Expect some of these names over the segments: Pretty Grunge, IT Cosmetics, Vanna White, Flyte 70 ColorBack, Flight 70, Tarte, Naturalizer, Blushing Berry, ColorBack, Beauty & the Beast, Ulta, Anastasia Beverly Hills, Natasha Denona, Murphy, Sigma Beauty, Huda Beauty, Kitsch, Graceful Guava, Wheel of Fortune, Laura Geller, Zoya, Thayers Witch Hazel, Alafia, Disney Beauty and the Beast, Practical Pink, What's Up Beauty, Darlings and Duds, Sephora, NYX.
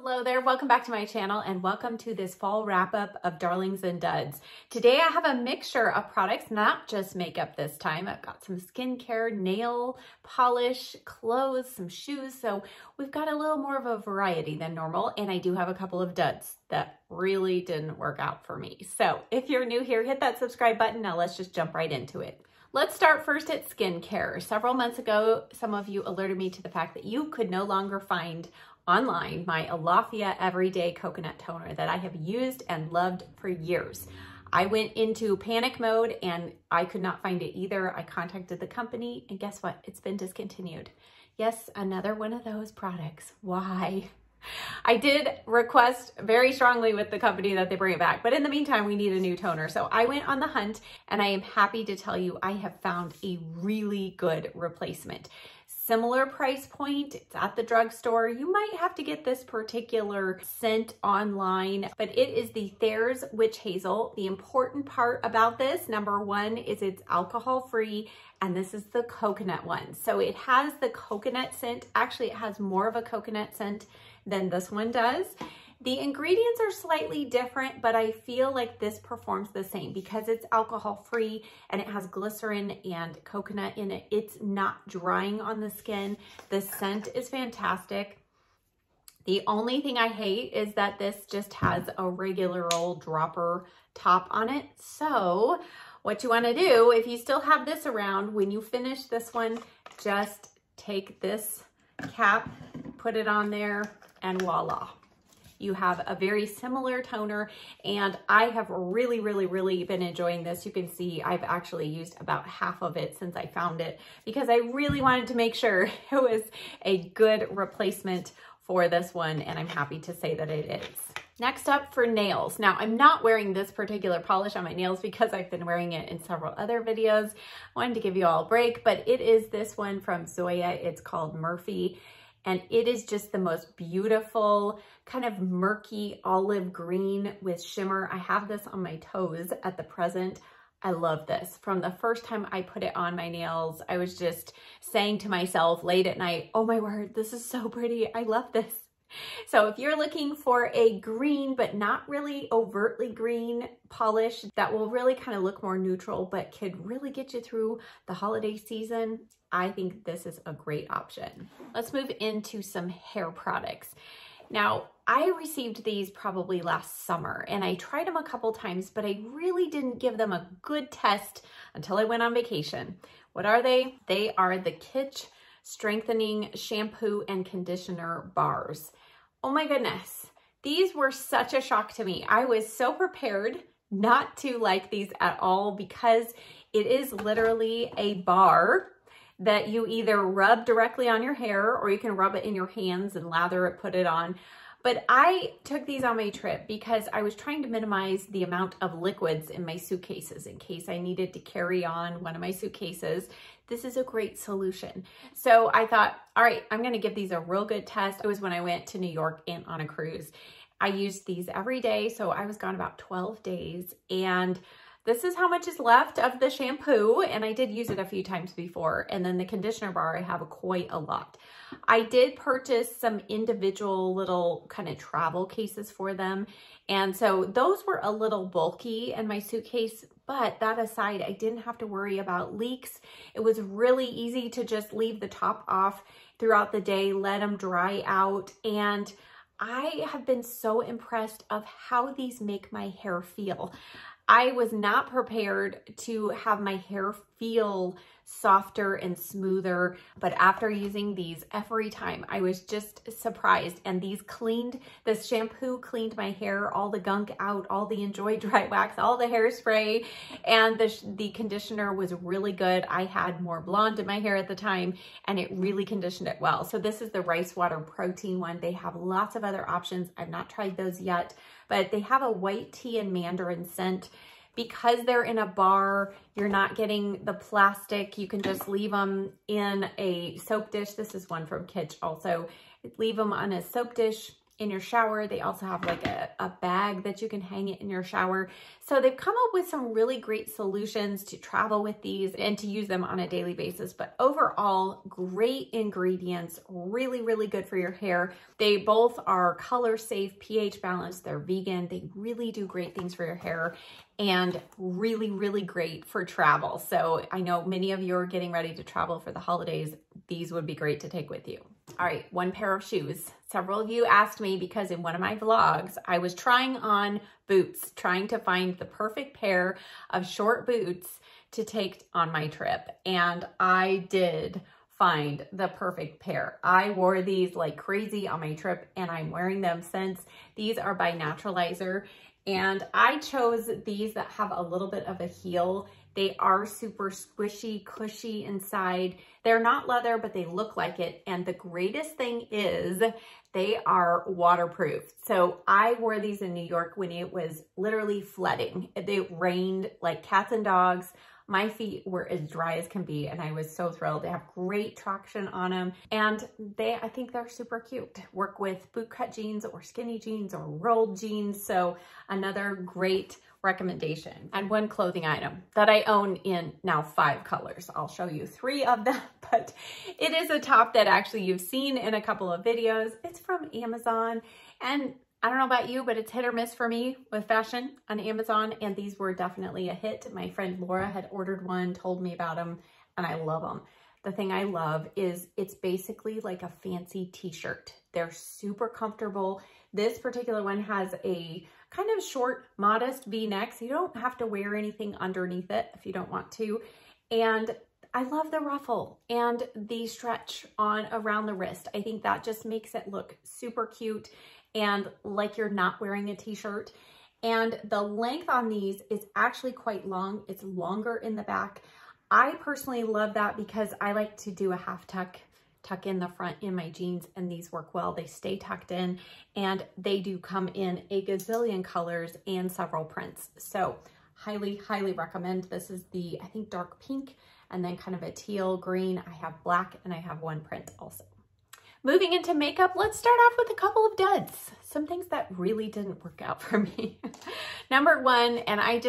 Hello there, welcome back to my channel and welcome to this fall wrap-up of Darlings and Duds. Today I have a mixture of products, not just makeup this time. I've got some skincare, nail polish, clothes, some shoes, so we've got a little more of a variety than normal, and I do have a couple of duds that really didn't work out for me. So if you're new here, hit that subscribe button. Now let's just jump right into it. Let's start first at skincare. Several months ago, some of you alerted me to the fact that you could no longer find online my Alafia Everyday Coconut Toner that I have used and loved for years. I went into panic mode and I could not find it either. I contacted the company and guess what? It's been discontinued. Yes, another one of those products. Why? I did request very strongly with the company that they bring it back, but in the meantime, we need a new toner. So I went on the hunt and I am happy to tell you I have found a really good replacement. Similar price point, it's at the drugstore. You might have to get this particular scent online, but it is the Thayers Witch Hazel. The important part about this, number one, is it's alcohol-free, and this is the coconut one. So it has the coconut scent. Actually, it has more of a coconut scent than this one does. The ingredients are slightly different, but I feel like this performs the same because it's alcohol-free and it has glycerin and coconut in it. It's not drying on the skin. The scent is fantastic. The only thing I hate is that this just has a regular old dropper top on it. So what you want to do, if you still have this around, when you finish this one, just take this cap, put it on there, and voila. You have a very similar toner, and I have really been enjoying this. You can see I've actually used about half of it since I found it because I really wanted to make sure it was a good replacement for this one, and I'm happy to say that it is. Next up for nails. Now, I'm not wearing this particular polish on my nails because I've been wearing it in several other videos. I wanted to give you all a break, but it is this one from Zoya. It's called Murphy. And it is just the most beautiful kind of murky olive green with shimmer. I have this on my toes at the present. I love this. From the first time I put it on my nails, I was just saying to myself late at night, oh my word, this is so pretty. I love this. So if you're looking for a green, but not really overtly green polish that will really kind of look more neutral, but could really get you through the holiday season, I think this is a great option. Let's move into some hair products. Now, I received these probably last summer and I tried them a couple times, but I really didn't give them a good test until I went on vacation. What are they? They are the Kitsch Strengthening Shampoo and Conditioner Bars. Oh my goodness. These were such a shock to me. I was so prepared not to like these at all because it is literally a bar that you either rub directly on your hair or you can rub it in your hands and lather it, put it on. But I took these on my trip because I was trying to minimize the amount of liquids in my suitcases in case I needed to carry on one of my suitcases. This is a great solution. So I thought, all right, I'm gonna give these a real good test. It was when I went to New York and on a cruise. I used these every day, so I was gone about 12 days, and this is how much is left of the shampoo, and I did use it a few times before. And then the conditioner bar, I have quite a lot. I did purchase some individual little kind of travel cases for them. And so those were a little bulky in my suitcase, but that aside, I didn't have to worry about leaks. It was really easy to just leave the top off throughout the day, let them dry out, and I have been so impressed of how these make my hair feel. I was not prepared to have my hair feel softer and smoother, but after using these every time, I was just surprised. And these cleaned, this shampoo cleaned my hair, all the gunk out, all the Enjoy Dry Wax, all the hairspray, and the conditioner was really good. I had more blonde in my hair at the time, and it really conditioned it well. So this is the rice water protein one. They have lots of other options. I've not tried those yet, but they have a white tea and mandarin scent. Because they're in a bar, you're not getting the plastic. You can just leave them in a soap dish. This is one from Kitsch also. Leave them on a soap dish in your shower. They also have like a bag that you can hang it in your shower. So they've come up with some really great solutions to travel with these and to use them on a daily basis. But overall, great ingredients, really, really good for your hair. They both are color safe, pH balanced, they're vegan. They really do great things for your hair and really, really great for travel. So I know many of you are getting ready to travel for the holidays. These would be great to take with you. All right, one pair of shoes. Several of you asked me because in one of my vlogs, I was trying on boots, trying to find the perfect pair of short boots to take on my trip. And I did find the perfect pair. I wore these like crazy on my trip and I'm wearing them since. These are by Naturalizer. And I chose these that have a little bit of a heel. They are super squishy, cushy inside. They're not leather, but they look like it. And the greatest thing is they are waterproof. So I wore these in New York when it was literally flooding. It rained like cats and dogs. My feet were as dry as can be, and I was so thrilled. They have great traction on them, and I think they're super cute. Work with bootcut jeans or skinny jeans or rolled jeans, so another great recommendation. And one clothing item that I own in now 5 colors. I'll show you 3 of them, but it is a top that actually you've seen in a couple of videos. It's from Amazon, and I don't know about you, but it's hit or miss for me with fashion on Amazon, and these were definitely a hit. My friend Laura had ordered one, told me about them, and I love them. The thing I love is it's basically like a fancy t-shirt. They're super comfortable. This particular one has a kind of short, modest V-neck, so you don't have to wear anything underneath it if you don't want to. And I love the ruffle and the stretch on around the wrist. I think that just makes it look super cute and like you're not wearing a t-shirt. And the length on these is actually quite long. It's longer in the back. I personally love that because I like to do a half tuck in the front in my jeans, and these work well. They stay tucked in, and they do come in a gazillion colors and several prints. So highly, highly recommend. This is the, I think, dark pink and then kind of a teal green. I have black and I have one print also. Moving into makeup, let's start off with a couple of duds. Some things that really didn't work out for me. Number one, and I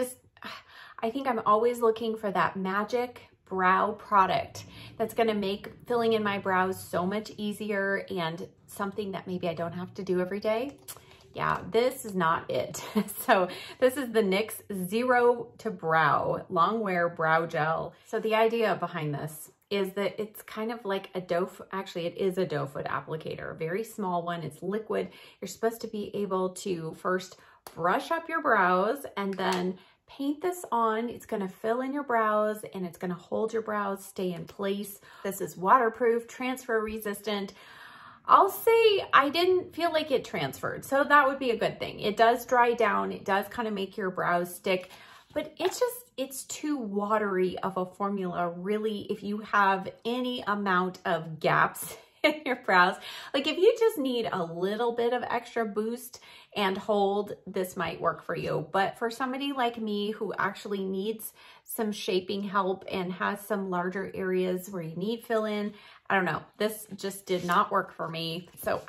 think I'm always looking for that magic brow product that's gonna make filling in my brows so much easier and something that maybe I don't have to do every day. Yeah, this is not it. So this is the NYX Zero to Brow Long Wear Brow Gel. So the idea behind this is that it's kind of like a doe, actually it is a doe foot applicator, a very small one, it's liquid. You're supposed to be able to first brush up your brows and then paint this on. It's gonna fill in your brows and it's gonna hold your brows, stay in place. This is waterproof, transfer resistant. I'll say I didn't feel like it transferred, so that would be a good thing. It does dry down, it does kind of make your brows stick, but it's just, it's too watery of a formula, really, if you have any amount of gaps in your brows. Like if you just need a little bit of extra boost and hold, this might work for you. But for somebody like me who actually needs some shaping help and has some larger areas where you need fill in, I don't know, this just did not work for me. So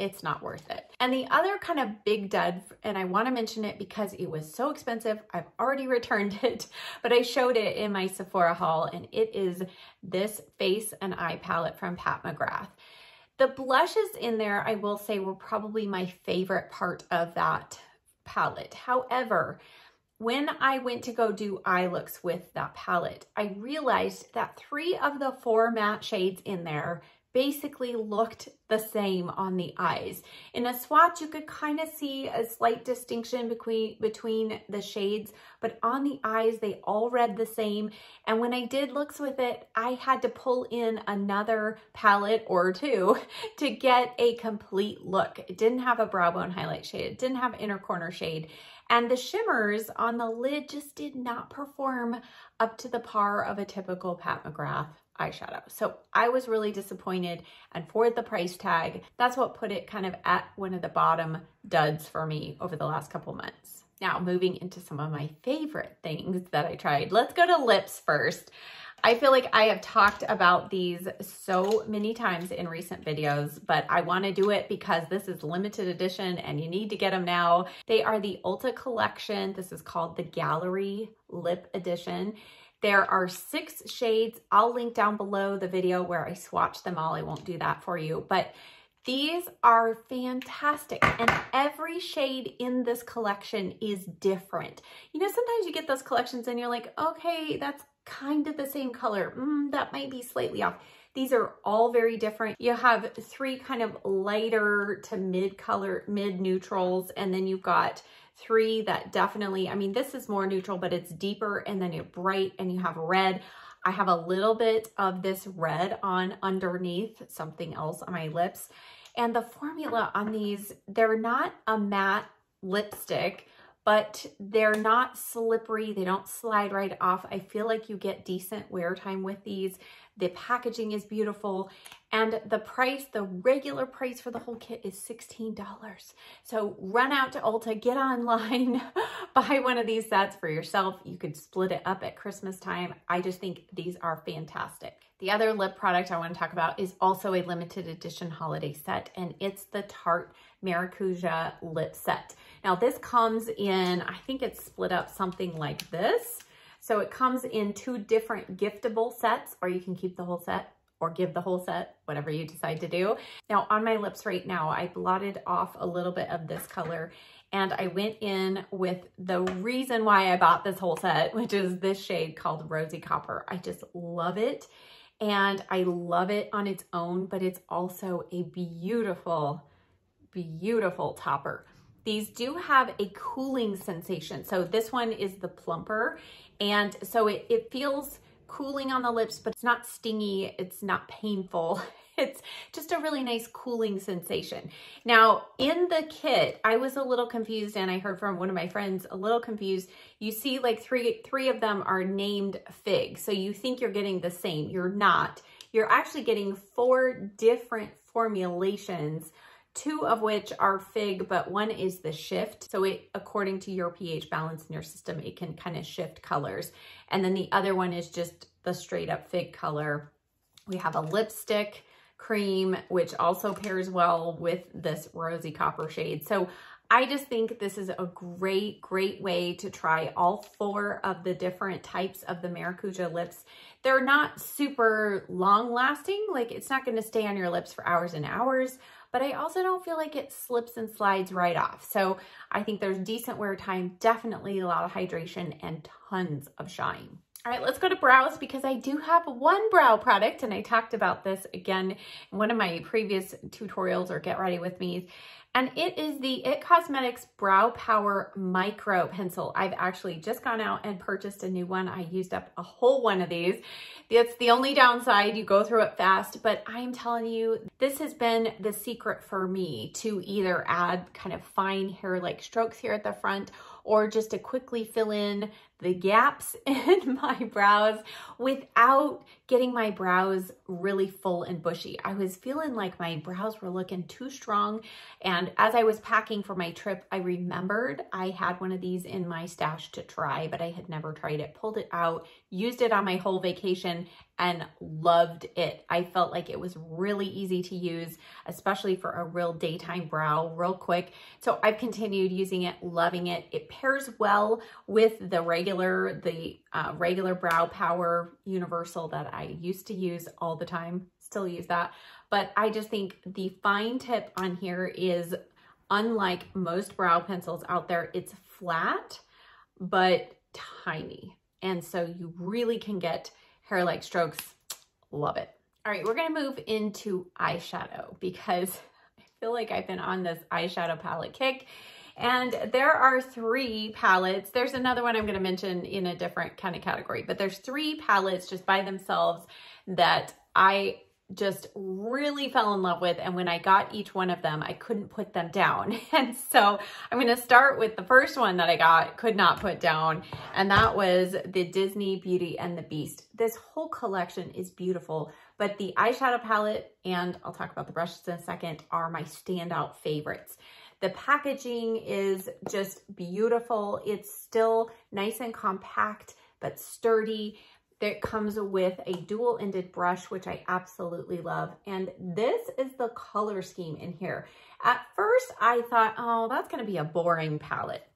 it's not worth it. And the other kind of big dud, and I want to mention it because it was so expensive, I've already returned it, but I showed it in my Sephora haul, and it is this face and eye palette from Pat McGrath. The blushes in there, I will say, were probably my favorite part of that palette. However, when I went to go do eye looks with that palette, I realized that 3 of the 4 matte shades in there basically looked the same on the eyes. In a swatch, you could kind of see a slight distinction between the shades, but on the eyes, they all read the same. And when I did looks with it, I had to pull in another palette or 2 to get a complete look. It didn't have a brow bone highlight shade. It didn't have inner corner shade. And the shimmers on the lid just did not perform up to the par of a typical Pat McGrath eyeshadow. So I was really disappointed, and for the price tag, that's what put it kind of at one of the bottom duds for me over the last couple months. Now moving into some of my favorite things that I tried. Let's go to lips first. I feel like I have talked about these so many times in recent videos, but I want to do it because this is limited edition and you need to get them now. They are the Ulta collection. This is called the Gallery Lip Edition. There are 6 shades. I'll link down below the video where I swatch them all. I won't do that for you, but these are fantastic, and every shade in this collection is different. You know, sometimes you get those collections and you're like, okay, that's kind of the same color. That might be slightly off. These are all very different. You have 3 kind of lighter to mid color, mid neutrals, and then you've got 3 that definitely, I mean, this is more neutral, but it's deeper, and then you're bright, and you have red. I have a little bit of this red on underneath something else on my lips. And the formula on these, they're not a matte lipstick, but they're not slippery. They don't slide right off. I feel like you get decent wear time with these. The packaging is beautiful. And the price, the regular price for the whole kit is $16. So run out to Ulta, get online, buy one of these sets for yourself. You could split it up at Christmas time. I just think these are fantastic. The other lip product I want to talk about is also a limited edition holiday set, and it's the Tarte Maracuja lip set. Now this comes in, I think it's split up something like this. So it comes in 2 different giftable sets, or you can keep the whole set, or give the whole set, whatever you decide to do. Now on my lips right now, I blotted off a little bit of this color, and I went in with the reason why I bought this whole set, which is this shade called Rosy Copper. I just love it, and I love it on its own, but it's also a beautiful, beautiful topper. These do have a cooling sensation. So this one is the plumper, and so it feels cooling on the lips, but it's not stingy, it's not painful. It's just a really nice cooling sensation. Now in the kit, I was a little confused, and I heard from one of my friends a little confused. You see like three of them are named Fig. So you think you're getting the same, you're not. You're actually getting 4 different formulations, 2 of which are Fig, but 1 is the Shift. So it, according to your pH balance in your system, it can kind of shift colors. And then the other one is just the straight up Fig color. We have a lipstick cream, which also pairs well with this Rosy Copper shade. So I just think this is a great, great way to try all 4 of the different types of the Maracuja lips. They're not super long lasting, like it's not gonna stay on your lips for hours and hours, but I also don't feel like it slips and slides right off. So I think there's decent wear time, definitely a lot of hydration, and tons of shine. All right, let's go to brows, because I do have one brow product, and I talked about this again in one of my previous tutorials or get ready with me's, and it is the IT Cosmetics Brow Power Micro Pencil. I've actually just gone out and purchased a new one. I used up a whole one of these. That's the only downside, you go through it fast, but I'm telling you, this has been the secret for me to either add kind of fine hair-like strokes here at the front, or just to quickly fill in the gaps in my brows without getting my brows really full and bushy. I was feeling like my brows were looking too strong, and as I was packing for my trip, I remembered I had one of these in my stash to try, but I had never tried it. Pulled it out, used it on my whole vacation, and loved it. I felt like it was really easy to use, especially for a real daytime brow, real quick. So I've continued using it, loving it. It pairs well with the regular Brow Power Universal that I used to use all the time, still use that. But I just think the fine tip on here is, unlike most brow pencils out there, it's flat, but tiny. And so you really can get hair-like strokes, love it. All right, we're gonna move into eyeshadow, because I feel like I've been on this eyeshadow palette kick. And there are 3 palettes. There's another one I'm going to mention in a different kind of category, but there's 3 palettes just by themselves that I just really fell in love with. And when I got each one of them, I couldn't put them down. And so I'm going to start with the first one that I got, could not put down. And that was the Disney Beauty and the Beast. This whole collection is beautiful, but the eyeshadow palette, and I'll talk about the brushes in a second, are my standout favorites. The packaging is just beautiful. It's still nice and compact, but sturdy. It comes with a dual-ended brush, which I absolutely love. And this is the color scheme in here. At first, I thought, oh, that's going to be a boring palette.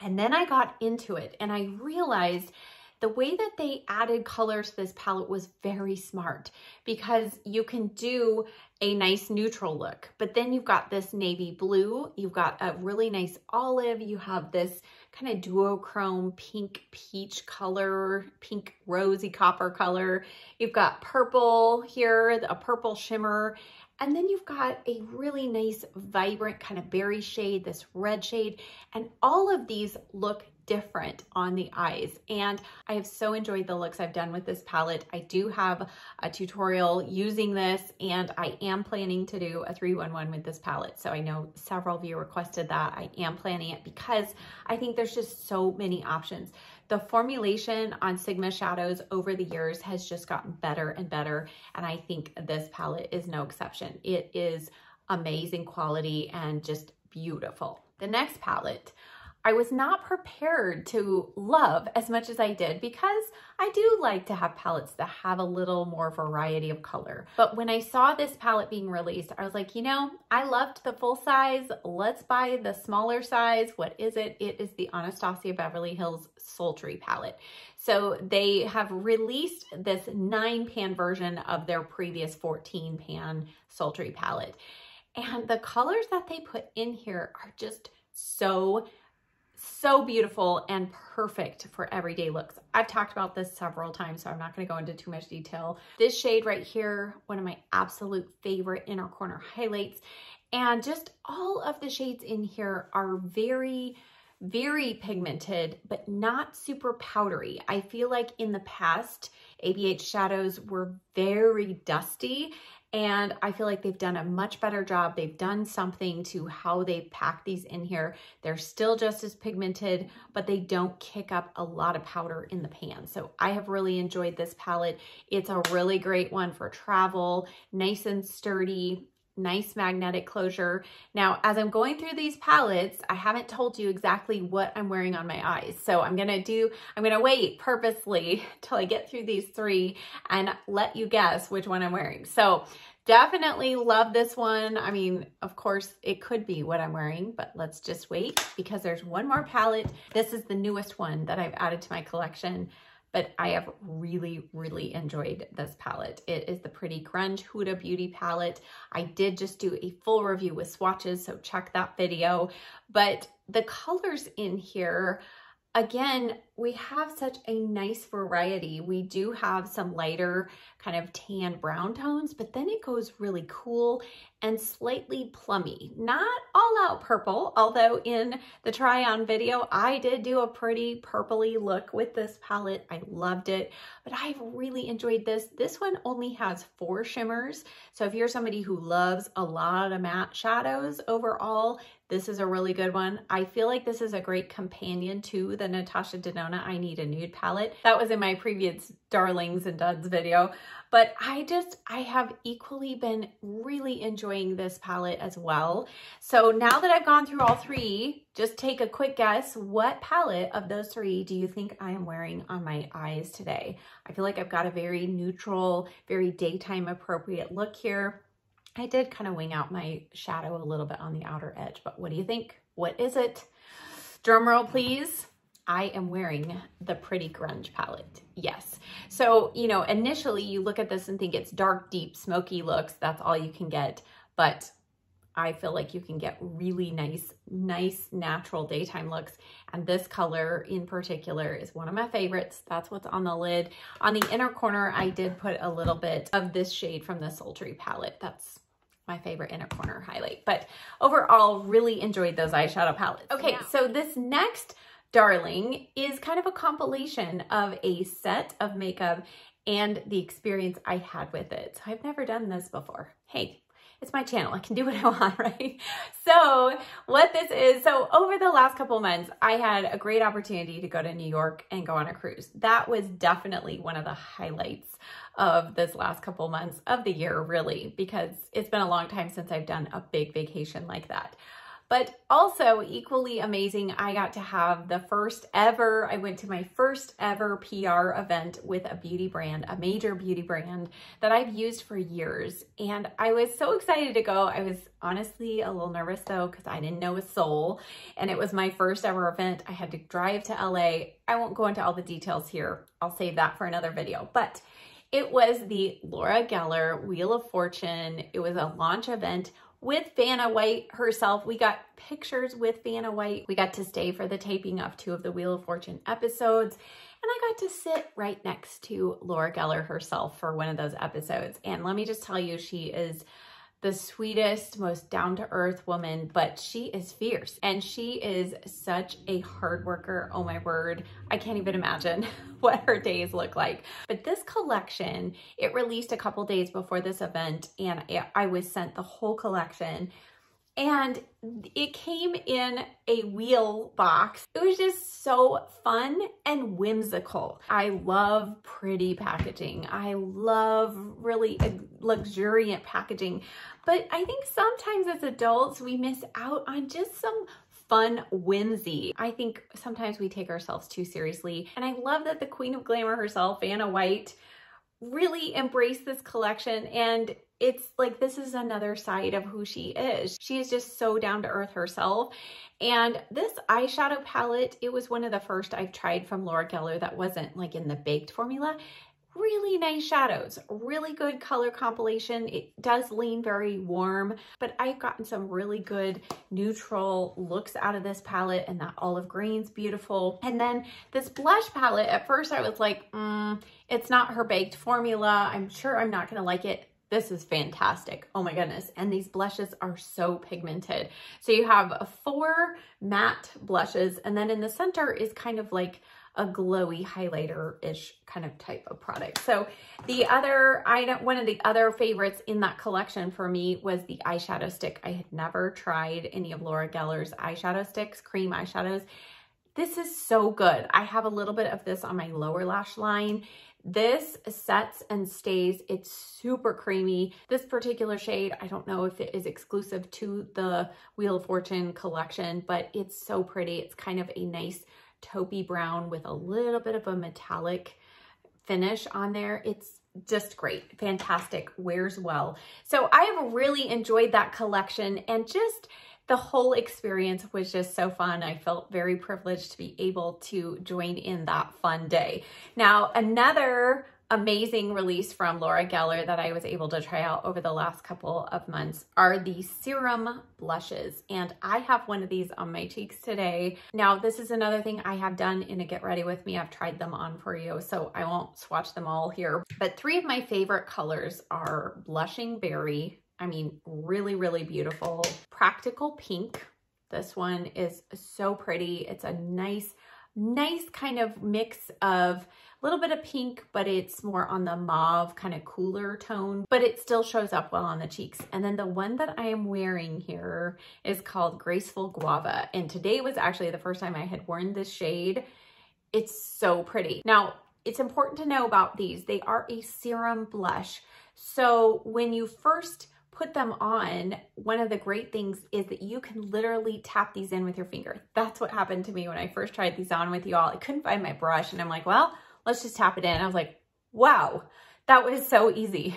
And then I got into it and I realized the way that they added color to this palette was very smart, because you can do a nice neutral look, but then you've got this navy blue, you've got a really nice olive, you have this kind of duochrome pink peach color, pink rosy copper color, you've got purple here, a purple shimmer, and then you've got a really nice vibrant kind of berry shade, this red shade, and all of these look different on the eyes. And I have so enjoyed the looks I've done with this palette. I do have a tutorial using this, and I am planning to do a 3-1-1 with this palette. So I know several of you requested that. I am planning it because I think there's just so many options. The formulation on Sigma shadows over the years has just gotten better and better. And I think this palette is no exception. It is amazing quality and just beautiful. The next palette, I was not prepared to love as much as I did, because I do like to have palettes that have a little more variety of color. But when I saw this palette being released, I was like, you know, I loved the full size. Let's buy the smaller size. What is it? It is the Anastasia Beverly Hills Sultry palette. So they have released this 9-pan version of their previous 14-pan Sultry palette. And the colors that they put in here are just so beautiful and perfect for everyday looks. I've talked about this several times, so I'm not going to go into too much detail. This shade right here, one of my absolute favorite inner corner highlights, and just all of the shades in here are very pigmented, but not super powdery. I feel like in the past, ABH shadows were very dusty, and I feel like they've done a much better job. They've done something to how they've packed these in here. They're still just as pigmented, but they don't kick up a lot of powder in the pan. So I have really enjoyed this palette. It's a really great one for travel, nice and sturdy, nice magnetic closure. Now, as I'm going through these palettes, I haven't told you exactly what I'm wearing on my eyes. So I'm gonna wait purposely till I get through these three and let you guess which one I'm wearing. So definitely love this one. I mean, of course it could be what I'm wearing, but let's just wait because there's one more palette. This is the newest one that I've added to my collection, but I have really enjoyed this palette. It is the Pretty Grunge Huda Beauty palette. I did just do a full review with swatches, so check that video. But the colors in here, again, we have such a nice variety. We do have some lighter kind of tan brown tones, but then it goes really cool and slightly plummy. Not all out purple, although in the try on video, I did do a pretty purpley look with this palette. I loved it, but I've really enjoyed this. This one only has 4 shimmers. So if you're somebody who loves a lot of matte shadows overall, this is a really good one. I feel like this is a great companion to the Natasha Denona I Need a Nude palette. That was in my previous Darlings and Duds video. But I have equally been really enjoying this palette as well. So now that I've gone through all three, just take a quick guess. What palette of those three do you think I am wearing on my eyes today? I feel like I've got a very neutral, very daytime appropriate look here. I did kind of wing out my shadow a little bit on the outer edge, but what do you think? What is it? Drum roll, please. I am wearing the Pretty Grunge palette. Yes. So, you know, initially you look at this and think it's dark, deep, smoky looks. That's all you can get. But I feel like you can get really nice natural daytime looks. And this color in particular is one of my favorites. That's what's on the lid. On the inner corner, I did put a little bit of this shade from the Sultry palette. That's my favorite inner corner highlight. But overall, really enjoyed those eyeshadow palettes. Okay, yeah. So this next Darling is kind of a compilation of a set of makeup and the experience I had with it. So I've never done this before. Hey, it's my channel. I can do what I want, right? So what this is, so over the last couple months, I had a great opportunity to go to New York and go on a cruise. That was definitely one of the highlights of this last couple months of the year, really, because it's been a long time since I've done a big vacation like that. But also equally amazing, I got to have the first ever, I went to my first ever PR event with a beauty brand, a major beauty brand that I've used for years. And I was so excited to go. I was honestly a little nervous though, because I didn't know a soul. And it was my first ever event. I had to drive to LA. I won't go into all the details here. I'll save that for another video. But it was the Laura Geller Wheel of Fortune. It was a launch event with Vanna White herself. We got pictures with Vanna White. We got to stay for the taping of 2 of the Wheel of Fortune episodes. And I got to sit right next to Laura Geller herself for one of those episodes. And let me just tell you, she is the sweetest, most down-to-earth woman, but she is fierce. And she is such a hard worker. Oh my word. I can't even imagine what her days look like. But this collection, it released a couple days before this event, and I was sent the whole collection. And it came in a wheel box. It was just so fun and whimsical. I love pretty packaging. I love really luxuriant packaging. But I think sometimes as adults, we miss out on just some fun whimsy. I think sometimes we take ourselves too seriously. And I love that the Queen of Glamour herself, Vanna White, really embraced this collection, and it's like, this is another side of who she is. She is just so down to earth herself. And this eyeshadow palette, it was one of the first I've tried from Laura Geller that wasn't like in the baked formula. Really nice shadows, really good color compilation. It does lean very warm, but I've gotten some really good neutral looks out of this palette, and that olive green's beautiful. And then this blush palette, at first I was like, it's not her baked formula. I'm sure I'm not gonna like it. This is fantastic. Oh my goodness. And these blushes are so pigmented. So you have 4 matte blushes, and then in the center is kind of like a glowy highlighter-ish kind of type of product. So the other item, one of the other favorites in that collection for me was the eyeshadow stick. I had never tried any of Laura Geller's eyeshadow sticks, cream eyeshadows. This is so good. I have a little bit of this on my lower lash line. This sets and stays. It's super creamy. This particular shade, I don't know if it is exclusive to the Wheel of Fortune collection, but it's so pretty. It's kind of a nice taupey brown with a little bit of a metallic finish on there. It's just great, fantastic, wears well. So I've really enjoyed that collection, and just the whole experience was just so fun. I felt very privileged to be able to join in that fun day. Now, another amazing release from Laura Geller that I was able to try out over the last couple of months are the serum blushes. And I have one of these on my cheeks today. Now, this is another thing I have done in a Get Ready With Me. I've tried them on for you, so I won't swatch them all here. But 3 of my favorite colors are Blushing Berry. I mean, really, really beautiful. Practical Pink. This one is so pretty. It's a nice kind of mix of a little bit of pink, but it's more on the mauve kind of cooler tone, but it still shows up well on the cheeks. And then the one that I am wearing here is called Graceful Guava. And today was actually the first time I had worn this shade. It's so pretty. Now, it's important to know about these. They are a serum blush. So when you first put them on, one of the great things is that you can literally tap these in with your finger. That's what happened to me when I first tried these on with you all. I couldn't find my brush, and I'm like, well, let's just tap it in. I was like, wow, that was so easy.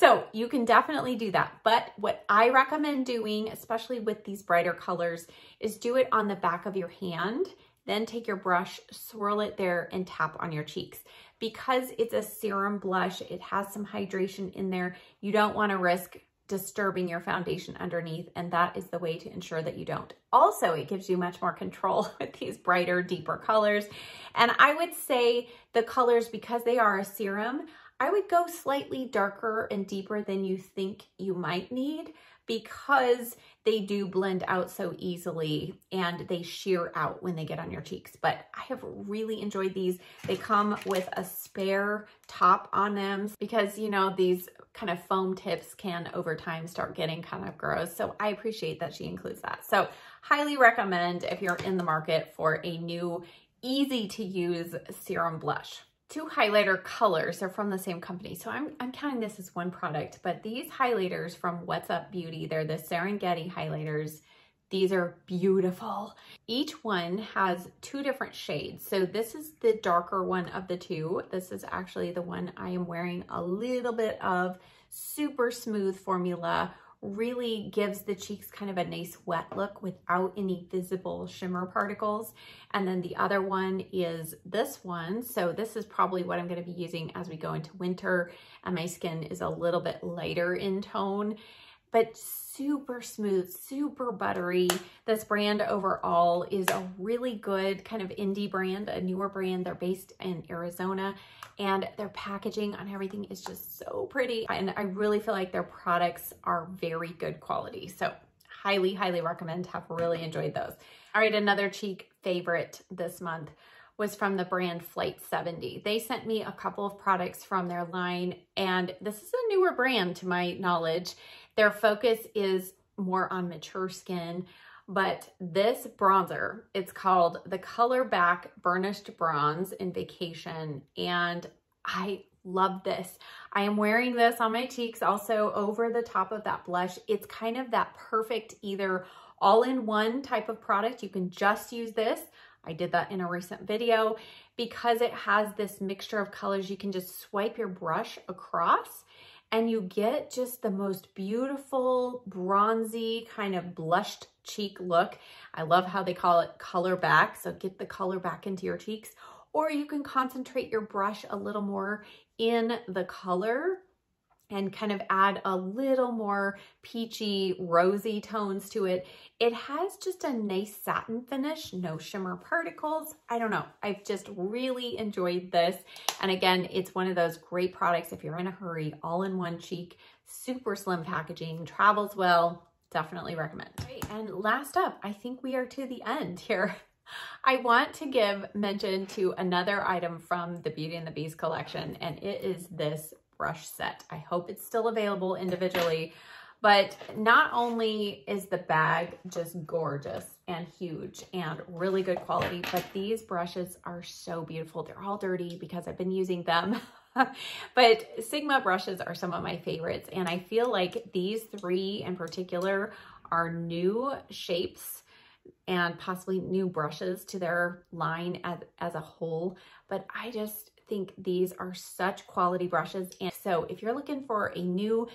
So you can definitely do that. But what I recommend doing, especially with these brighter colors, is do it on the back of your hand, then take your brush, swirl it there, and tap on your cheeks. Because it's a serum blush, it has some hydration in there. You don't want to risk disturbing your foundation underneath, and that is the way to ensure that you don't. Also, it gives you much more control with these brighter, deeper colors. And I would say the colors, because they are a serum, I would go slightly darker and deeper than you think you might need, because they do blend out so easily and they sheer out when they get on your cheeks. But I have really enjoyed these. They come with a spare top on them because, you know, these kind of foam tips can over time start getting kind of gross. So I appreciate that she includes that. So highly recommend if you're in the market for a new easy to use serum blush. 2 highlighter colors are from the same company. So I'm counting this as one product, but these highlighters from What's Up Beauty, they're the Serengeti highlighters. These are beautiful. Each one has two different shades. So this is the darker one of the two. This is actually the one I am wearing a little bit of. Super smooth formula. Really gives the cheeks kind of a nice wet look without any visible shimmer particles. And then the other one is this one. So this is probably what I'm going to be using as we go into winter and my skin is a little bit lighter in tone, but super smooth, super buttery. This brand overall is a really good kind of indie brand, a newer brand. They're based in Arizona and their packaging on everything is just so pretty. And I really feel like their products are very good quality. So highly, highly recommend. Have really enjoyed those. All right, another cheek favorite this month was from the brand Flight 70. They sent me a couple of products from their line, and this is a newer brand to my knowledge. Their focus is more on mature skin, but this bronzer, it's called the ColorBack Burnished Bronze in Vacation, and I love this. I am wearing this on my cheeks also over the top of that blush. It's kind of that perfect either all-in-one type of product. You can just use this. I did that in a recent video. Because it has this mixture of colors, you can just swipe your brush across and you get just the most beautiful bronzy kind of blushed cheek look. I love how they call it color back. So get the color back into your cheeks, or you can concentrate your brush a little more in the color and kind of add a little more peachy, rosy tones to it. It has just a nice satin finish, no shimmer particles. I don't know, I've just really enjoyed this. And again, it's one of those great products if you're in a hurry, all in one cheek, super slim packaging, travels well, definitely recommend. Right, and last up, I think we are to the end here. I want to give mention to another item from the Beauty and the Beast collection, and it is this brush set. I hope it's still available individually, but not only is the bag just gorgeous and huge and really good quality, but these brushes are so beautiful. They're all dirty because I've been using them, but Sigma brushes are some of my favorites. And I feel like these three in particular are new shapes and possibly new brushes to their line as a whole. But I just think these are such quality brushes. And so if you're looking for a new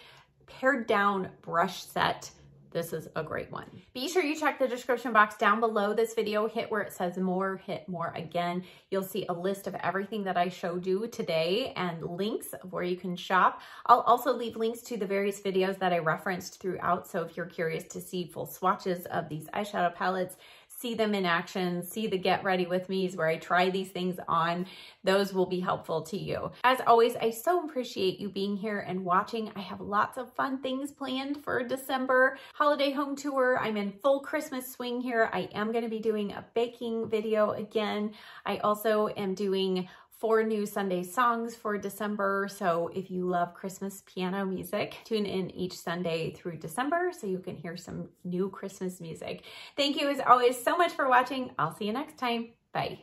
pared down brush set, this is a great one. Be sure you check the description box down below this video. Hit where it says more, hit more again. You'll see a list of everything that I showed you today and links of where you can shop. I'll also leave links to the various videos that I referenced throughout. So if you're curious to see full swatches of these eyeshadow palettes, see them in action, see the Get Ready With Me's where I try these things on, those will be helpful to you. As always, I so appreciate you being here and watching. I have lots of fun things planned for December. Holiday home tour, I'm in full Christmas swing here. I am gonna be doing a baking video again. I also am doing 4 new Sunday songs for December. So if you love Christmas piano music, tune in each Sunday through December so you can hear some new Christmas music. Thank you as always so much for watching. I'll see you next time. Bye.